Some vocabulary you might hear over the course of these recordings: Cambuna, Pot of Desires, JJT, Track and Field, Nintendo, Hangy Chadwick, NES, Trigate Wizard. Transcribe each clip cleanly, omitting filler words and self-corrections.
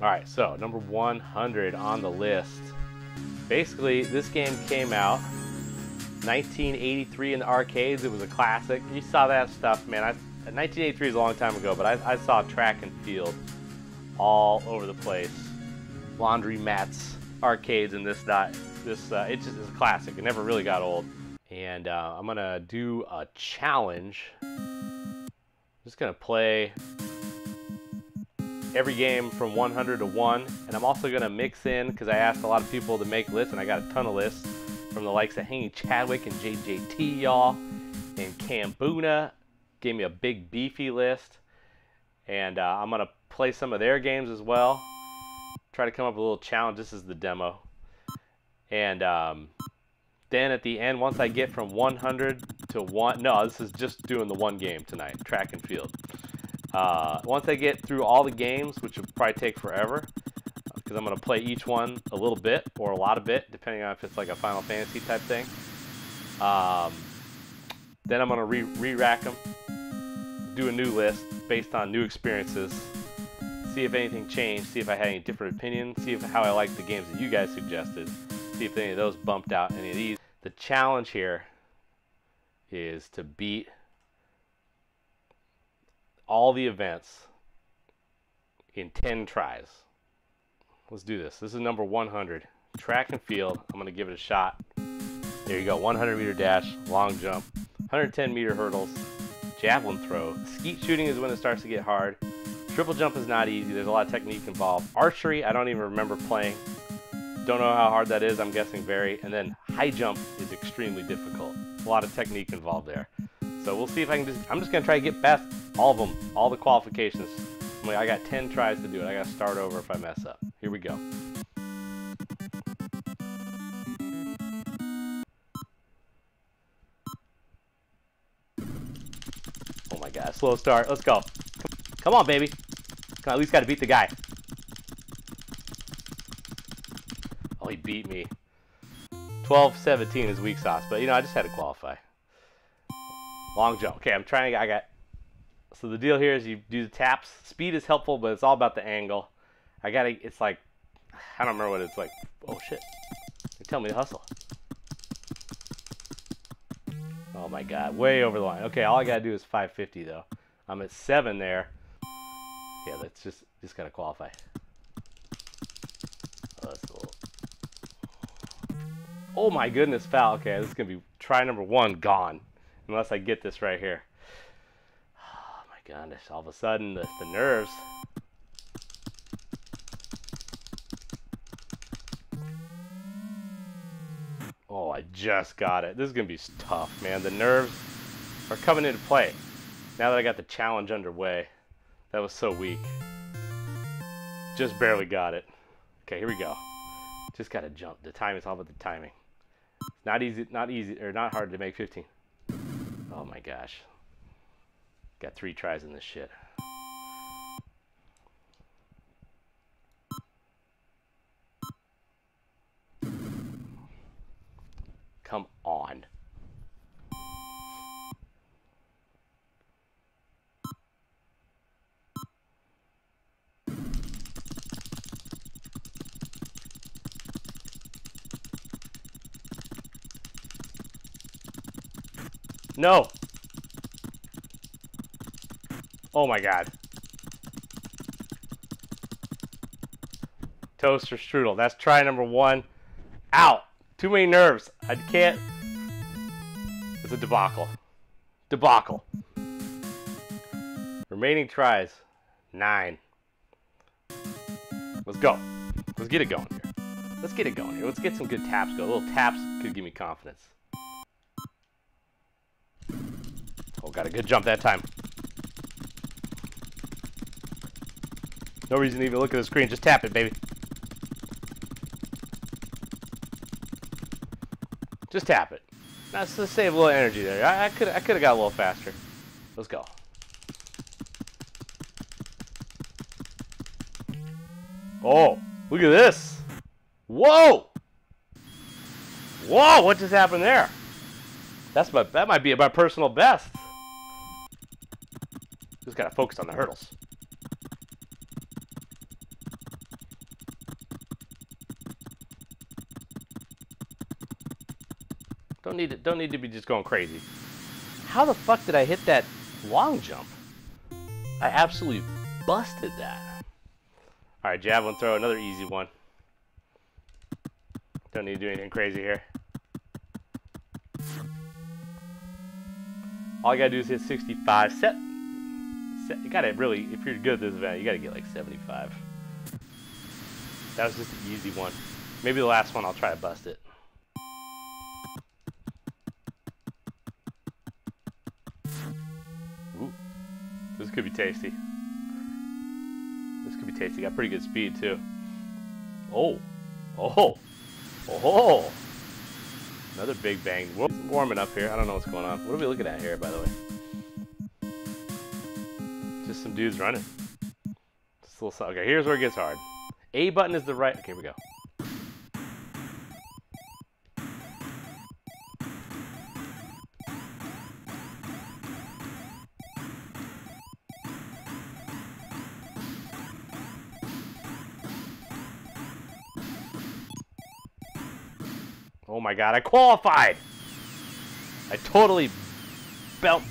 All right, so number 100 on the list. Basically, this game came out 1983 in the arcades. It was a classic. You saw that stuff, man. 1983 is a long time ago, but I saw Track and Field all over the place. Laundry mats, arcades, and it just is a classic. It never really got old. And I'm gonna do a challenge. I'm just gonna play every game from 100 to 1, and I'm also gonna mix in, because I asked a lot of people to make lists, and I got a ton of lists from the likes of Hangy Chadwick and JJT, y'all, and Cambuna gave me a big beefy list, and I'm gonna play some of their games as well. Try to come up with a little challenge. This is the demo. And then at the end, once I get from 100 to 1... No, this is just doing the one game tonight, Track and Field. Once I get through all the games, which will probably take forever, because I'm going to play each one a little bit or a lot of it, depending on if it's like a Final Fantasy type thing. Then I'm going to re-rack them, do a new list based on new experiences, see if anything changed, see if I had any different opinions, see if how I liked the games that you guys suggested, see if any of those bumped out any of these. The challenge here is to beat all the events in 10 tries. Let's do this. This is number 100, Track and Field. I'm going to give it a shot. There you go, 100-meter dash, long jump, 110-meter hurdles, javelin throw. Skeet shooting is when it starts to get hard. Triple jump is not easy. There's a lot of technique involved. Archery, I don't even remember playing. Don't know how hard that is. I'm guessing very. And then high jump is extremely difficult. A lot of technique involved there. So we'll see if I can just... I'm just going to try to get past all of them. All the qualifications. I got 10 tries to do it. I got to start over if I mess up. Here we go. Oh my God. Slow start. Let's go. Come on, baby. I at least got to beat the guy. Oh, he beat me. 12-17 is weak sauce, but, you know, I just had to qualify. Long jump. Okay, I'm trying to... So the deal here is you do the taps. Speed is helpful, but it's all about the angle. It's like... I don't remember what it's like. Oh, shit. They tell me to hustle. Oh, my God. Way over the line. Okay, all I got to do is 550, though. I'm at 7 there. Yeah, that's just gotta qualify. Oh, that's a little... Oh my goodness, foul. Okay, this is gonna be try number 1 gone, unless I get this right here. Oh my goodness! All of a sudden, the nerves. Oh, I just got it. This is gonna be tough, man. The nerves are coming into play now that I got the challenge underway. That was so weak. Just barely got it. Okay, here we go. Just gotta jump. The time is all about the timing. Not hard to make 15. Oh my gosh. Got 3 tries in this shit. Come on. No! Oh my God. Toaster strudel. That's try number 1. Out! Too many nerves. I can't. It's a debacle. Debacle. Remaining tries. 9. Let's go. Let's get it going here. Let's get it going here. Let's get some good taps going. Little taps could give me confidence. Oh, got a good jump that time. No reason to even look at the screen. Just tap it, baby. Just tap it. That's to save a little energy there. I could have got a little faster. Let's go. Oh, look at this. Whoa! Whoa, what just happened there? That might be my personal best. Just gotta focus on the hurdles. Don't need to be just going crazy. How the fuck did I hit that long jump? I absolutely busted that. All right, javelin throw, another easy one. Don't need to do anything crazy here. All I gotta do is hit 65. Set. You gotta really, if you're good at this event, you gotta get like 75. That was just an easy one. Maybe the last one I'll try to bust it. Ooh, this could be tasty. This could be tasty. Got pretty good speed too. Oh, oh, oh! Another big bang. We're warming up here. I don't know what's going on. What are we looking at here, by the way? Just some dudes running. Just a little. Okay, here's where it gets hard. A button is the right. Okay, here we go. Oh my God, I qualified! I totally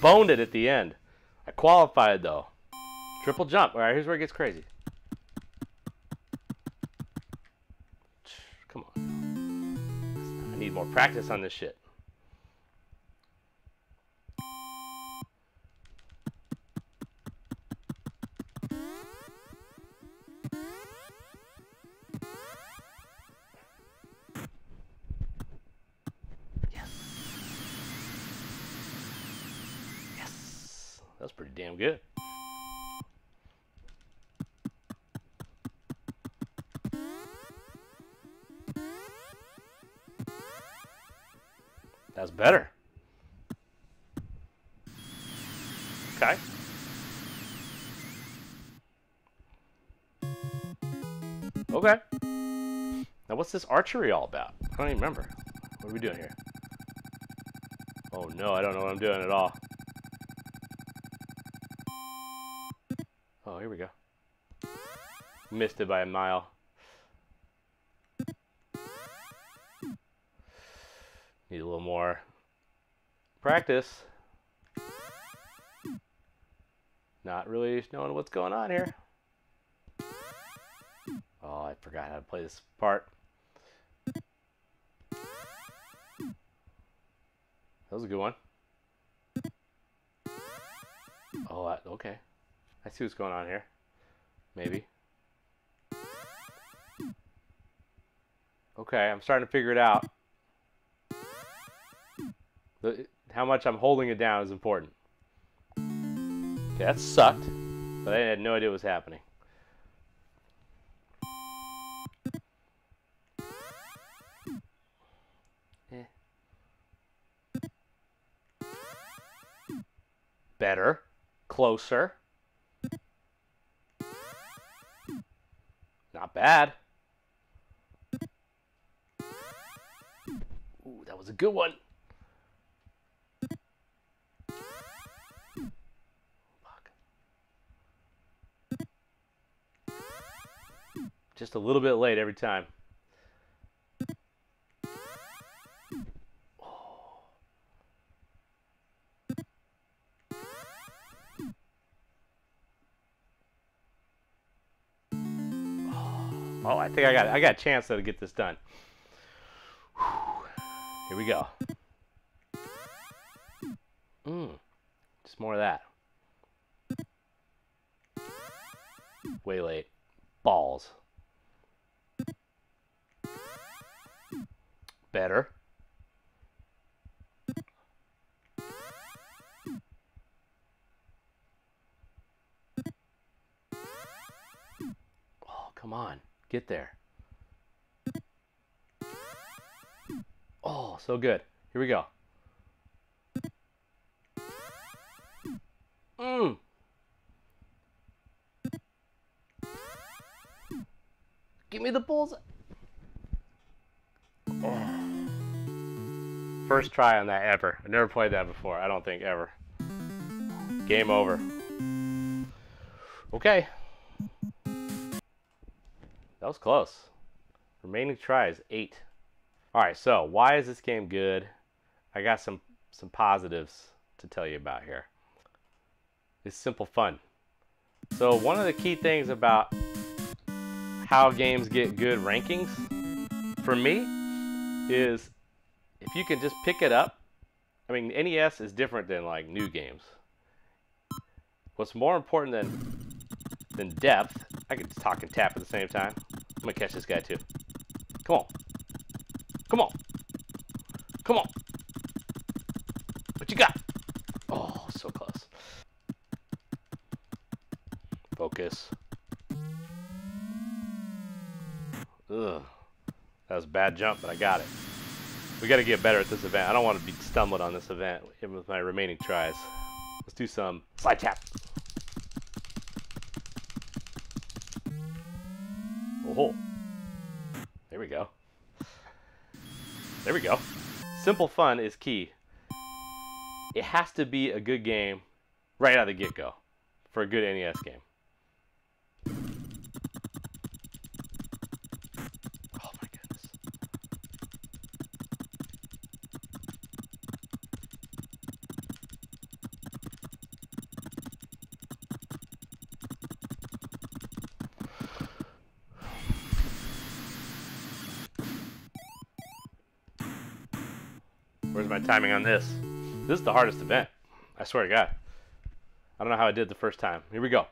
boned it at the end. I qualified though. Triple jump. All right, here's where it gets crazy. Come on. I need more practice on this shit. That's pretty damn good. That's better. Okay. Okay. Now what's this archery all about? I don't even remember. What are we doing here? Oh no, I don't know what I'm doing at all. Oh, here we go. Missed it by a mile. Need a little more practice. Not really knowing what's going on here. Oh, I forgot how to play this part. That was a good one. Oh, okay. I see what's going on here. Maybe. Okay, I'm starting to figure it out. How much I'm holding it down is important. Okay, that sucked, but I had no idea what was happening. Better. Closer. Not bad. Ooh, that was a good one. Fuck. Just a little bit late every time. Oh. Oh, I think I got a chance though to get this done. Whew. Here we go. Just more of that. Way late. Balls. Better. Oh, come on. Get there. Oh, so good. Here we go. Give me the bullseye. Oh. First try on that ever. I've never played that before. I don't think ever. Game over. Okay. That was close. Remaining tries 8. All right, so why is this game good? I got some positives to tell you about here. It's simple fun. So one of the key things about how games get good rankings for me is if you can just pick it up. I mean, NES is different than like new games. What's more important than depth, I can talk and tap at the same time. I'm gonna catch this guy too. Come on. Come on. Come on. What you got? Oh, so close. Focus. Ugh. That was a bad jump, but I got it. We got to get better at this event. I don't want to be stumbled on this event with my remaining tries. Let's do some slide tap. Oh, there we go. There we go. Simple fun is key. It has to be a good game right out of the get-go for a good NES game. Where's my timing on this? This is the hardest event. I swear to God. I don't know how I did the first time. Here we go.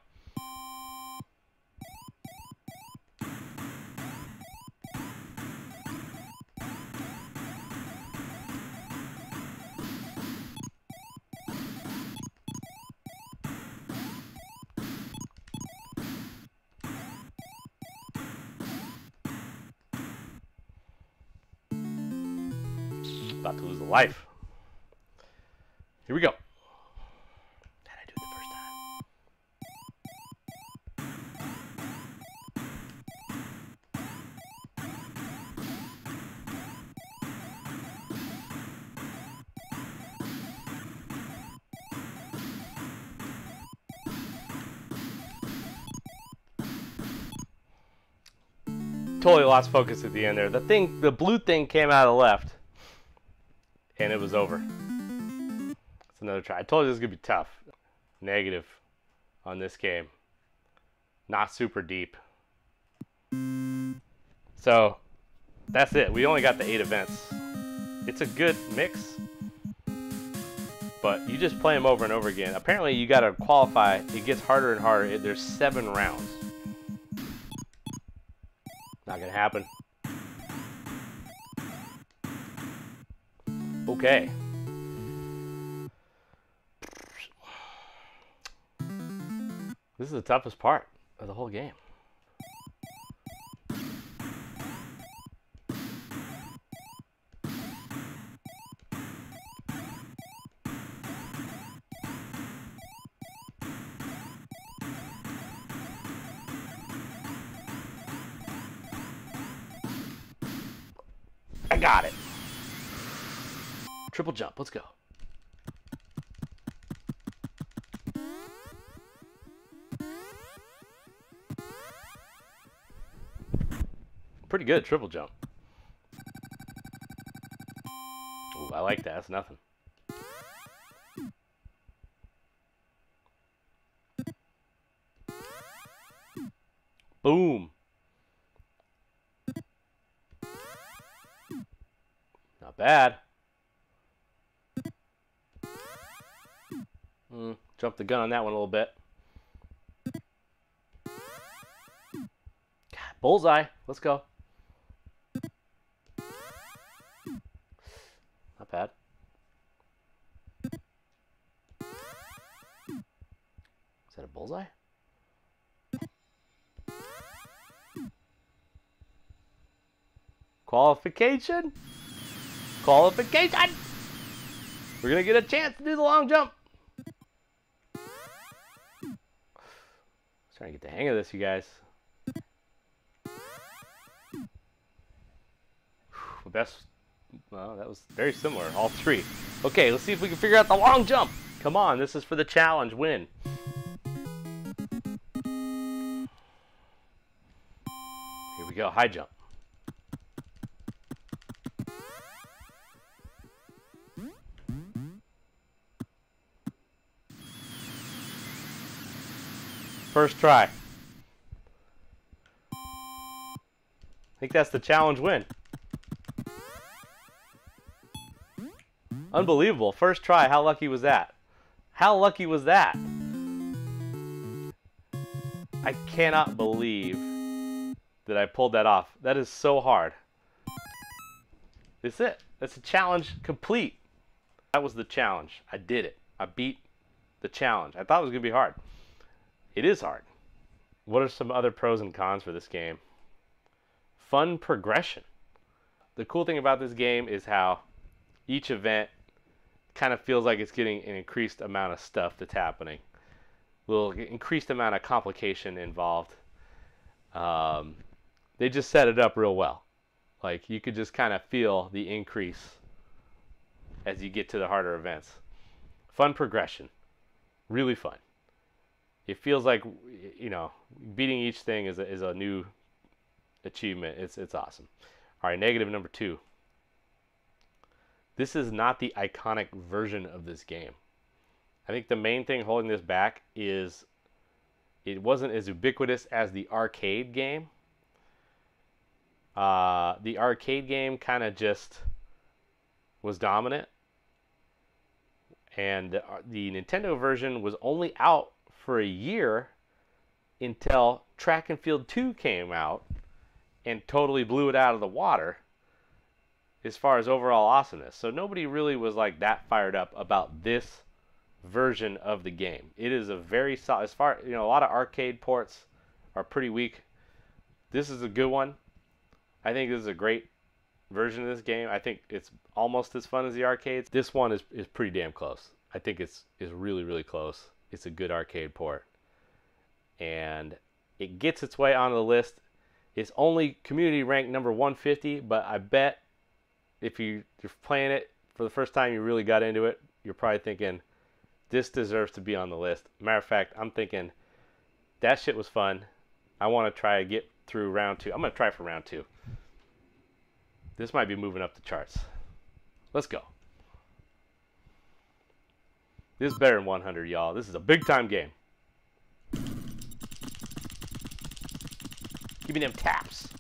About to lose a life. Here we go. How'd I do it the first time? Totally lost focus at the end there. The blue thing came out of the left. And it was over. It's another try. I told you this was going to be tough. Negative on this game. Not super deep. So, that's it. We only got the 8 events. It's a good mix. But you just play them over and over again. Apparently, you got to qualify. It gets harder and harder. There's 7 rounds. Not going to happen. Okay. This is the toughest part of the whole game. I got it. Triple jump, let's go. Pretty good triple jump. Ooh, I like that, that's nothing. Boom. Not bad. Jump the gun on that one a little bit. God, bullseye. Let's go. Not bad. Is that a bullseye? Qualification. Qualification. We're going to get a chance to do the long jump. Trying to get the hang of this, you guys. Whew, well, that was very similar, all three. Okay, let's see if we can figure out the long jump. Come on, this is for the challenge win. Here we go, high jump. first try. I think that's the challenge win. Unbelievable. First try. How lucky was that? How lucky was that? I cannot believe that I pulled that off. That is so hard. That's it. That's a challenge complete. That was the challenge. I did it. I beat the challenge. I thought it was going to be hard. It is hard. What are some other pros and cons for this game? Fun progression. The cool thing about this game is how each event kind of feels like it's getting an increased amount of stuff that's happening. A little increased amount of complication involved. They just set it up real well. Like, you could just kind of feel the increase as you get to the harder events. Fun progression. Really fun. It feels like, you know, beating each thing is a new achievement. It's awesome. All right, negative number 2. This is not the iconic version of this game. I think the main thing holding this back is it wasn't as ubiquitous as the arcade game. The arcade game kind of just was dominant, and the Nintendo version was only out for a year until Track and Field 2 came out and totally blew it out of the water as far as overall awesomeness. So nobody really was like that fired up about this version of the game. It is a very solid, as far, you know, a lot of arcade ports are pretty weak. This is a good one. I think this is a great version of this game. I think it's almost as fun as the arcades. This one is pretty damn close. I think it's really, really close. It's a good arcade port. And it gets its way onto the list. It's only community ranked number 150, but I bet if you're playing it for the first time, you really got into it, you're probably thinking, this deserves to be on the list. Matter of fact, I'm thinking, that shit was fun. I want to try to get through round 2. I'm going to try for round 2. This might be moving up the charts. Let's go. This is better than 100, y'all. This is a big-time game. Give me them taps.